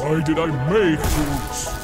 Why did I make boots?